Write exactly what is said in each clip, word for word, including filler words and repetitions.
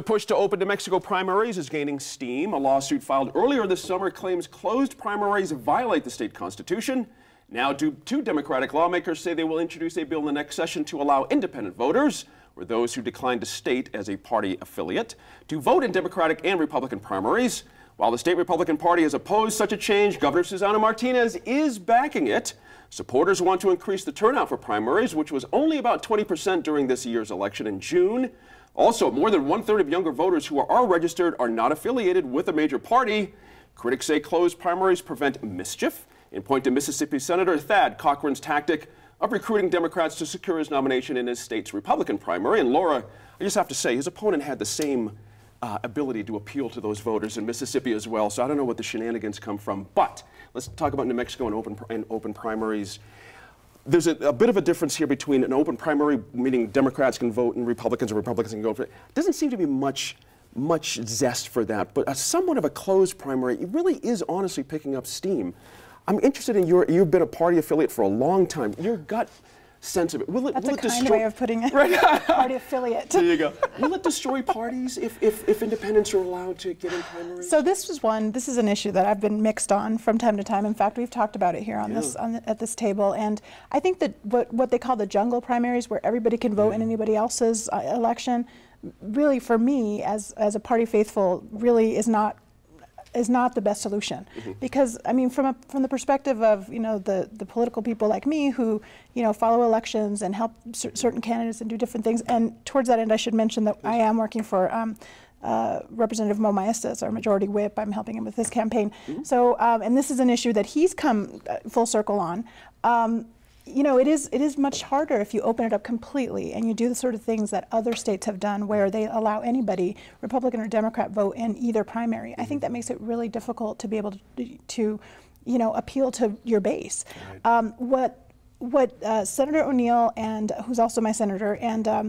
The push to open New Mexico primaries is gaining steam. A lawsuit filed earlier this summer claims closed primaries violate the state constitution. Now, two Democratic lawmakers say they will introduce a bill in the next session to allow independent voters, or those who decline to state as a party affiliate, to vote in Democratic and Republican primaries. While the state Republican Party has opposed such a change, Governor Susana Martinez is backing it. Supporters want to increase the turnout for primaries, which was only about twenty percent during this year's election in June. Also, more than one-third of younger voters who are registered are not affiliated with a major party. Critics say closed primaries prevent mischief and point to Mississippi Senator Thad Cochran's tactic of recruiting Democrats to secure his nomination in his state's Republican primary. And Laura, I just have to say, his opponent had the same uh, ability to appeal to those voters in Mississippi as well, so I don't know what the shenanigans come from. But let's talk about New Mexico and open, and open primaries. There's a, a bit of a difference here between an open primary, meaning Democrats can vote and Republicans, or Republicans can go for it. Doesn't seem to be much much zest for that, but a, somewhat of a closed primary, it really is honestly picking up steam. I'm interested in your, you've been a party affiliate for a long time. Your gut sense of it. Will it That's will a it kind way of putting it. Right? Party affiliate. There you go. Will it destroy parties if, if, if independents are allowed to get in primaries? So this is one, this is an issue that I've been mixed on from time to time. In fact, we've talked about it here on yeah. this on the, at this table. And I think that what, what they call the jungle primaries, where everybody can vote yeah. in anybody else's uh, election, really for me as, as a party faithful, really is not is not the best solution. Mm-hmm. Because, I mean, from a, from the perspective of, you know, the, the political people like me who, you know, follow elections and help cer certain candidates and do different things, and towards that end I should mention that I am working for um, uh, Representative Mo Maestas, our majority whip. I'm helping him with his campaign. Mm-hmm. So, um, and this is an issue that he's come full circle on. Um, You know, it is it is much harder if you open it up completely and you do the sort of things that other states have done where they allow anybody, Republican or Democrat, vote in either primary. Mm-hmm. I think that makes it really difficult to be able to, to you know, appeal to your base. Right. Um, what what uh, Senator O'Neill, and who's also my senator, and um,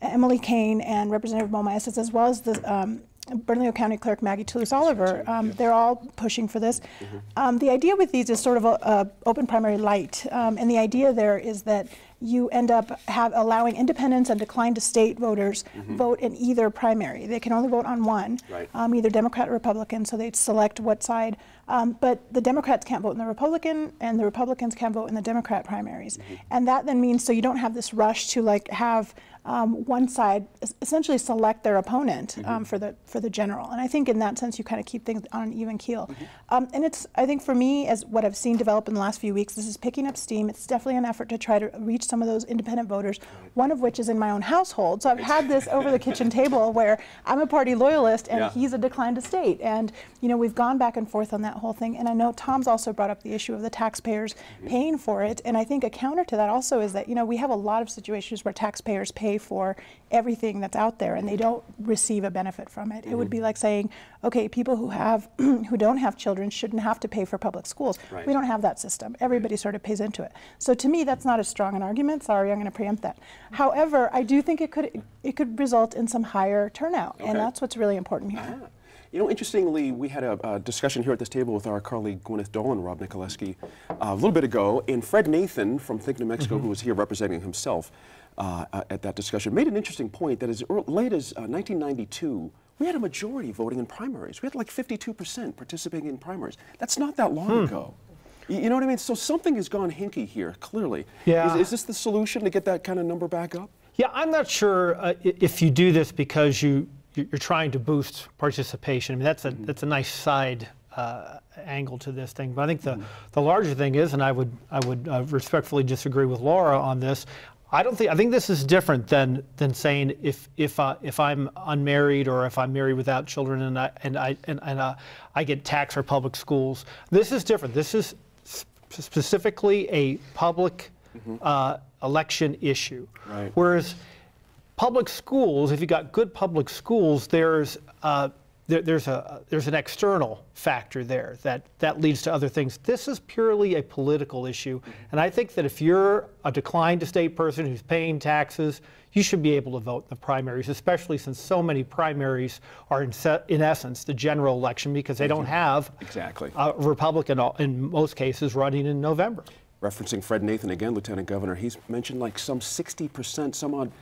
Emily Kane and Representative Mo Maestas, as well as the um, Bernalillo County Clerk Maggie Toulouse Oliver, um, yeah. they're all pushing for this. Mm-hmm. um, the idea with these is sort of a, a open primary light, um, and the idea there is that you end up have allowing independents and declined to state voters mm-hmm. vote in either primary. They can only vote on one, right. um, either Democrat or Republican, so they select what side. Um, but the Democrats can't vote in the Republican, and the Republicans can't vote in the Democrat primaries. Mm-hmm. And that then means, so you don't have this rush to like have um, one side essentially select their opponent mm-hmm. um, for the for the general. And I think in that sense, you kind of keep things on an even keel. Mm-hmm. um, and it's, I think for me, as what I've seen develop in the last few weeks, this is picking up steam. It's definitely an effort to try to reach some of those independent voters, one of which is in my own household. So I've had this over the kitchen table where I'm a party loyalist and yeah. he's a declined to state. And, you know, we've gone back and forth on that whole thing. And I know Tom's also brought up the issue of the taxpayers mm-hmm. paying for it. And I think a counter to that also is that, you know, we have a lot of situations where taxpayers pay for everything that's out there and they don't receive a benefit from it. Mm-hmm. It would be like saying, okay, people who have who don't have children shouldn't have to pay for public schools. Right. We don't have that system. Everybody right. sort of pays into it. So to me, that's not as strong an argument. Sorry, I'm going to preempt that. Mm-hmm. However, I do think it could it could result in some higher turnout, okay. and that's what's really important here. Uh-huh. You know, interestingly, we had a, a discussion here at this table with our colleague Gwyneth Dolan, Rob Nicoleski, uh, a little bit ago, and Fred Nathan from Think New Mexico, mm-hmm. who was here representing himself uh, at that discussion, made an interesting point that as late as uh, nineteen ninety-two, we had a majority voting in primaries. We had like fifty-two percent participating in primaries. That's not that long hmm. ago. You know what I mean? So something has gone hinky here, clearly. Yeah. Is, is this the solution to get that kind of number back up? Yeah, I'm not sure uh, if you do this because you you're trying to boost participation. I mean, that's a that's a nice side uh, angle to this thing. But I think the the larger thing is, and I would I would uh, respectfully disagree with Laura on this. I don't think I think this is different than than saying if if uh, if I'm unmarried or if I'm married without children and I and I and, and uh, I get taxed for public schools. This is different. This is sp specifically a public mm-hmm. uh, election issue. Right. Whereas public schools, if you got good public schools, there's uh, there, there's a there's an external factor there that that leads to other things. This is purely a political issue, and I think that if you're a declined to state person who's paying taxes, you should be able to vote in the primaries, especially since so many primaries are in, in essence the general election because they don't have exactly a Republican in most cases running in November. Referencing Fred Nathan again, Lieutenant Governor, he's mentioned like some sixty percent, some odd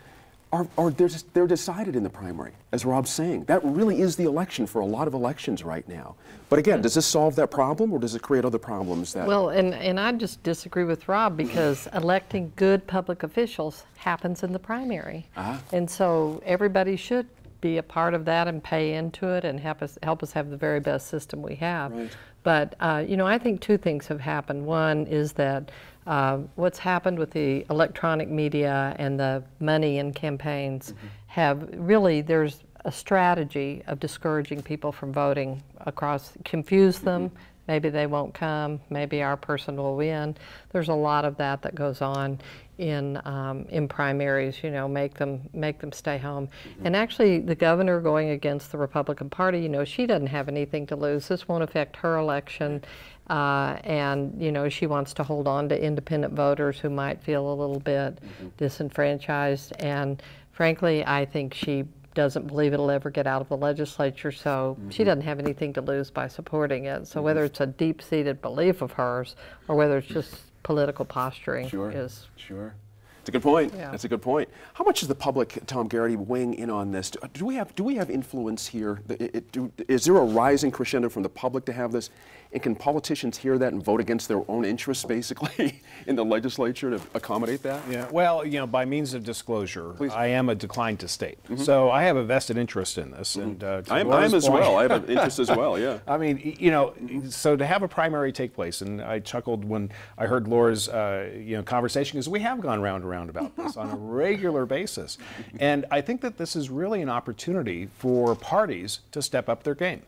are, are they're, just, they're decided in the primary, as Rob's saying. That really is the election for a lot of elections right now. But again, does this solve that problem, or does it create other problems? That well, and, and I just disagree with Rob, because electing good public officials happens in the primary. Uh-huh. And so everybody should be a part of that and pay into it and help us, help us have the very best system we have. Right. But, uh, you know, I think two things have happened. One is that uh, what's happened with the electronic media and the money in campaigns mm-hmm. have really, there's a strategy of discouraging people from voting across, confuse them, mm-hmm. maybe they won't come, maybe our person will win. There's a lot of that that goes on in um, in primaries, you know, make them make them stay home. Mm-hmm. And actually, the governor going against the Republican Party, you know, she doesn't have anything to lose. This won't affect her election, uh, and you know, she wants to hold on to independent voters who might feel a little bit mm-hmm. disenfranchised. And frankly, I think she doesn't believe it'll ever get out of the legislature, so mm-hmm. she doesn't have anything to lose by supporting it. So mm-hmm. whether it's a deep-seated belief of hers or whether it's just political posturing sure. is... Sure. That's a good point. Yeah. That's a good point. How much is the public, Tom Garrity, weighing in on this? Do, do we have do we have influence here? It, it, do, is there a rising crescendo from the public to have this? And can politicians hear that and vote against their own interests, basically, in the legislature to accommodate that? Yeah. Well, you know, by means of disclosure, please. I am a decline to state, mm-hmm. so I have a vested interest in this. Mm-hmm. And uh, I am, I am as well. I have an interest as well. Yeah. I mean, you know, so to have a primary take place, and I chuckled when I heard Laura's, uh, you know, conversation, because we have gone round. around about this on a regular basis. And I think that this is really an opportunity for parties to step up their game,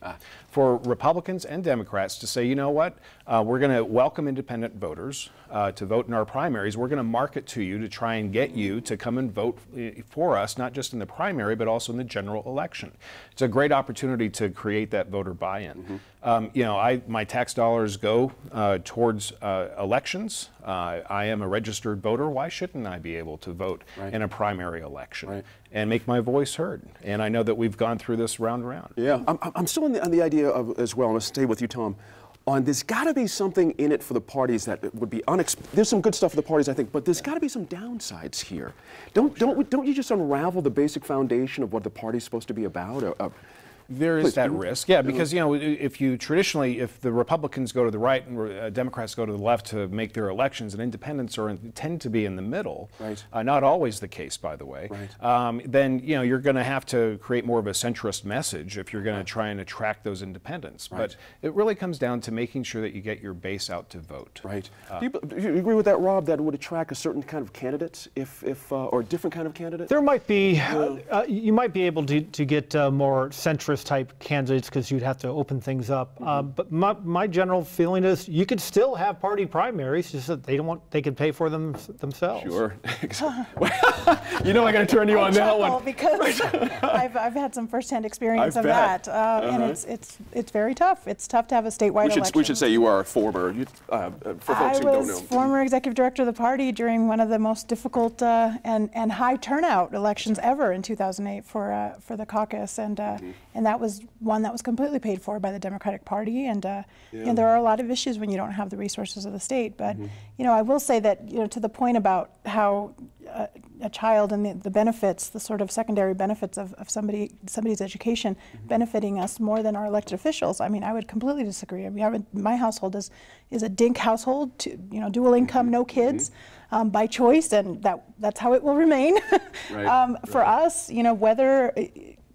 for Republicans and Democrats to say, you know what, uh, we're going to welcome independent voters uh, to vote in our primaries. We're going to market to you to try and get you to come and vote for us, not just in the primary, but also in the general election. It's a great opportunity to create that voter buy-in. Mm-hmm. Um, you know, I, my tax dollars go uh, towards uh, elections. Uh, I am a registered voter. Why shouldn't I be able to vote right. in a primary election right. and make my voice heard? And I know that we've gone through this round and round. Yeah, I'm, I'm still on the, on the idea of, as well, I'm gonna stay with you, Tom, on there's gotta be something in it for the parties that would be unexpected. There's some good stuff for the parties, I think, but there's gotta be some downsides here. Don't, sure. don't, don't you just unravel the basic foundation of what the party's supposed to be about? Or, or, There is Please, that risk, yeah, because, you know, if you traditionally, if the Republicans go to the right and uh, Democrats go to the left to make their elections, and independents are in, tend to be in the middle, right. uh, not always the case, by the way, right. um, then, you know, you're going to have to create more of a centrist message if you're going right. to try and attract those independents. Right. But it really comes down to making sure that you get your base out to vote. Right. Uh, do, you, do you agree with that, Rob, that would attract a certain kind of candidates, if, if uh, or a different kind of candidate? There might be, uh, uh, you might be able to, to get uh, more centrist type candidates, because you'd have to open things up. Mm-hmm. uh, but my, my general feeling is you could still have party primaries, just that they don't want, they could pay for them themselves. Sure. You know, I got to turn you I on that one, because I've, I've had some firsthand experience I of bet. that, uh, uh-huh. and it's it's it's very tough. It's tough to have a statewide. We should election. we should say you are a former. You, uh, for folks I who was don't know. former executive director of the party during one of the most difficult uh, and and high turnout elections ever in two thousand eight for uh, for the caucus, and uh, mm-hmm. and that was one that was completely paid for by the Democratic Party, and, uh, yeah. and there are a lot of issues when you don't have the resources of the state. But mm-hmm. you know, I will say that, you know, to the point about how a, a child and the, the benefits, the sort of secondary benefits of, of somebody somebody's education mm-hmm. benefiting us more than our elected officials. I mean, I would completely disagree. I mean, I would, my household is is a dink household, to, you know, dual income, mm-hmm. no kids. Mm-hmm. Um, by choice, and that that's how it will remain. right. Um, right. For us, you know, whether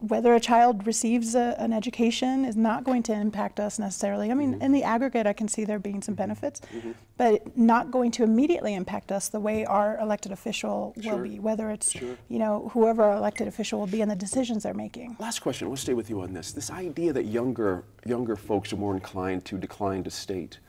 whether a child receives a, an education is not going to impact us necessarily. I mean, mm-hmm. in the aggregate, I can see there being some benefits, mm-hmm. but not going to immediately impact us the way our elected official sure. will be, whether it's, sure. you know, whoever our elected official will be and the decisions they're making. Last question, I want to stay with you on this. This idea that younger, younger folks are more inclined to decline to state.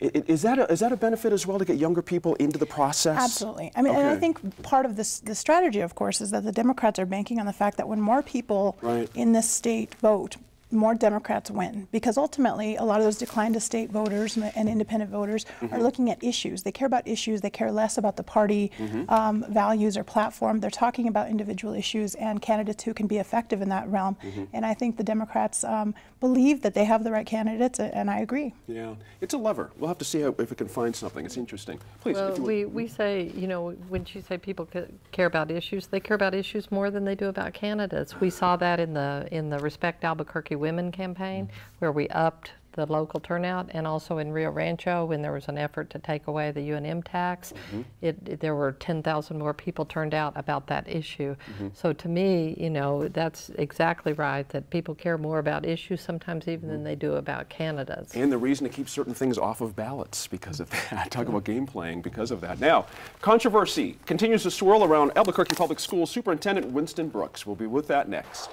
Is that, a, is that a benefit as well, to get younger people into the process? Absolutely. I mean, okay. and I think part of this, the strategy, of course, is that the Democrats are banking on the fact that when more people right. in this state vote, more Democrats win, because ultimately a lot of those declined estate voters and independent voters mm-hmm. are looking at issues. They care about issues. They care less about the party mm-hmm. um, values or platform. They're talking about individual issues and candidates who can be effective in that realm. Mm-hmm. And I think the Democrats um, believe that they have the right candidates, and I agree. Yeah, it's a lever. We'll have to see how, if we can find something. It's interesting. Please. Well, we, we say, you know, when you say people care about issues, they care about issues more than they do about candidates. We saw that in the in the Respect Albuquerque Women campaign, where we upped the local turnout, and also in Rio Rancho when there was an effort to take away the U N M tax. Mm-hmm. it, it, there were ten thousand more people turned out about that issue. Mm-hmm. So to me, you know, that's exactly right, that people care more about issues sometimes even mm-hmm. than they do about candidates. And the reason to keep certain things off of ballots because of that. Talk about game playing because of that. Now, controversy continues to swirl around Albuquerque Public Schools Superintendent Winston Brooks. We'll be with that next.